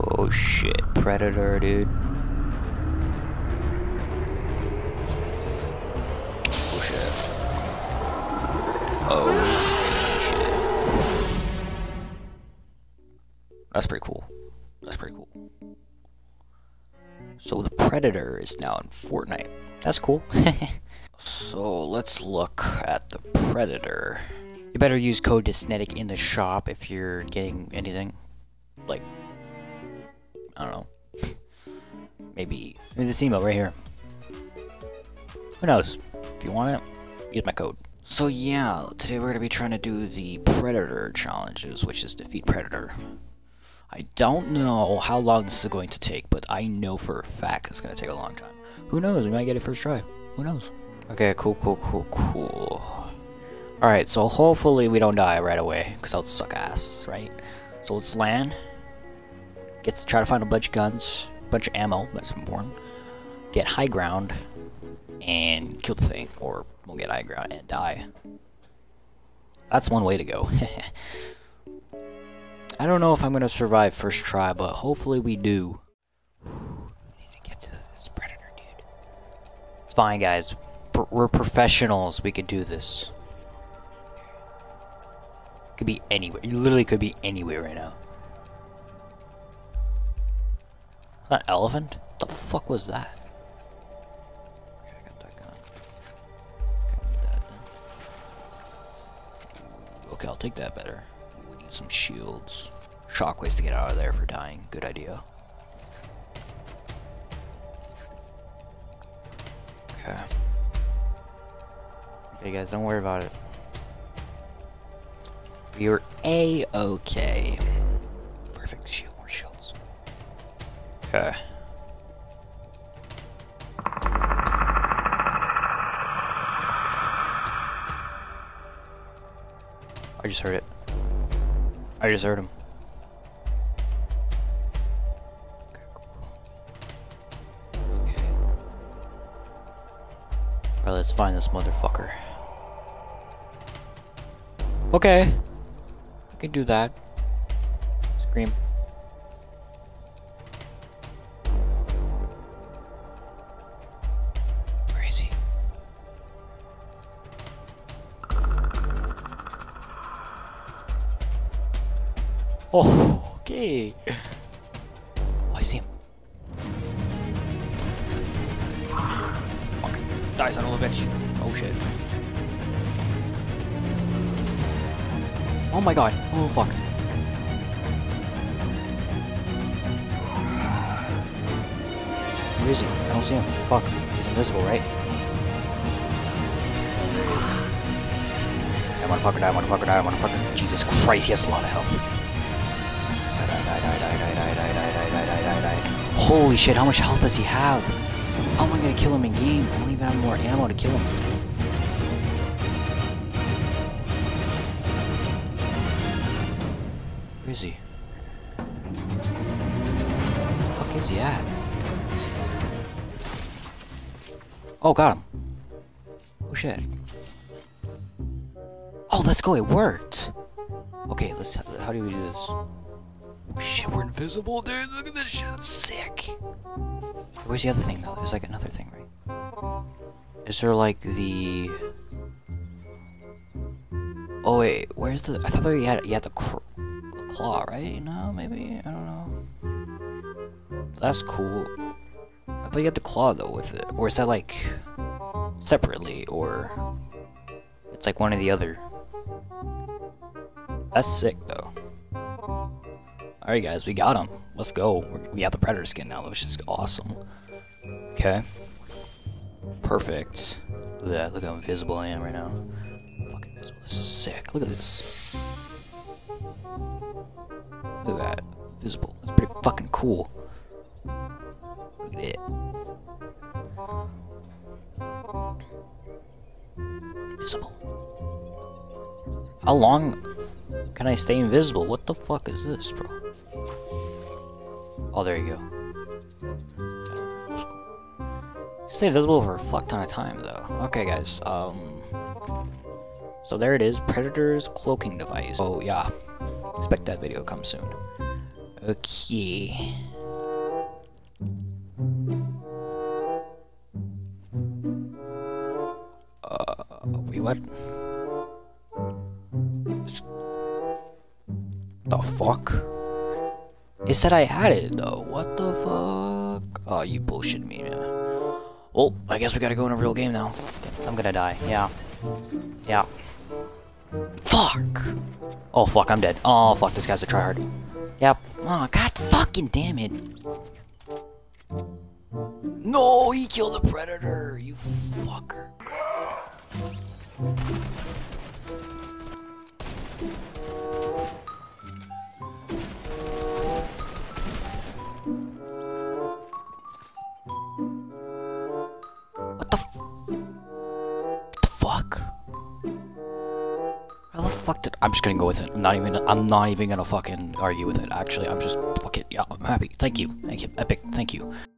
Oh shit, Predator, dude. Oh shit. Oh shit. That's pretty cool. That's pretty cool. So the Predator is now in Fortnite. That's cool. So let's look at the Predator. You better use code Disnetic in the shop if you're getting anything. Like, I don't know. Maybe this email right here. Who knows? If you want it, use my code. So yeah, today we're going to be trying to do the Predator challenges, which is defeat Predator. I don't know how long this is going to take, but I know for a fact it's going to take a long time. Who knows? We might get it first try. Who knows? Okay, cool. Alright, so hopefully we don't die right away, because that would suck ass, right? So let's land. Try to find a bunch of guns, bunch of ammo, that's important. Get high ground, and kill the thing, or we'll get high ground and die. That's one way to go. I don't know if I'm going to survive first try, but hopefully we do. I need to get to this Predator, dude. It's fine, guys. We're professionals. We could do this. Could be anywhere. You literally could be anywhere right now. That elephant? What the fuck was that? Okay, I got that gun. Okay, I'll take that better. We need some shields. Shockwaves to get out of there for dying. Good idea. Okay. Okay, guys, don't worry about it. You're A-okay. Perfect shield. Okay. I just heard it. I just heard him. Okay, cool. Okay. Alright, let's find this motherfucker. Okay. I can do that. Scream. Oh, okay. Oh, I see him. Fuck. Die, son of a bitch. Oh, shit. Oh, my God. Oh, fuck. Where is he? I don't see him. Fuck. He's invisible, right? There he is. I wanna fucking die, I wanna fucking die. Jesus Christ, he has a lot of health. Holy shit, how much health does he have? How am I gonna kill him in game? I don't even have more ammo to kill him. Where is he? Where the fuck is he at? Oh, got him. Oh shit. Oh, let's go, it worked! Okay, let's. How do we do this? Shit, we're invisible, dude. Look at this shit. That's sick. Where's the other thing, though? There's like another thing, right? Is there like the? Oh wait, where's the? I thought that you had the claw, right? No, maybe I don't know. That's cool. I thought you had the claw though with it, or is that like separately, or it's like one or the other? That's sick though. Alright guys, we got him. Let's go. We got the Predator skin now, which is awesome. Okay. Perfect. Look at that. Look how invisible I am right now. Fucking invisible. This is sick. Look at this. Look at that. Visible. That's pretty fucking cool. Look at it. Invisible. How long can I stay invisible? What the fuck is this, bro? Oh, there you go. Stay invisible for a fuck ton of time, though. Okay, guys. So there it is. Predator's cloaking device. Oh, yeah. Expect that video to come soon. Okay. Wait, what? The fuck? It said I had it though. What the fuck? Oh, you bullshit me, man. Well, I guess we gotta go in a real game now. I'm gonna die. Yeah. Yeah. Fuck! Oh fuck, I'm dead. Oh fuck, this guy's a tryhard. Yep. Oh, god fucking damn it. No, he killed the predator, you fucker. I'm just gonna go with it. I'm not even gonna fucking argue with it, actually. I'm just, fuck it, yeah, I'm happy. Thank you. Thank you. Epic, thank you.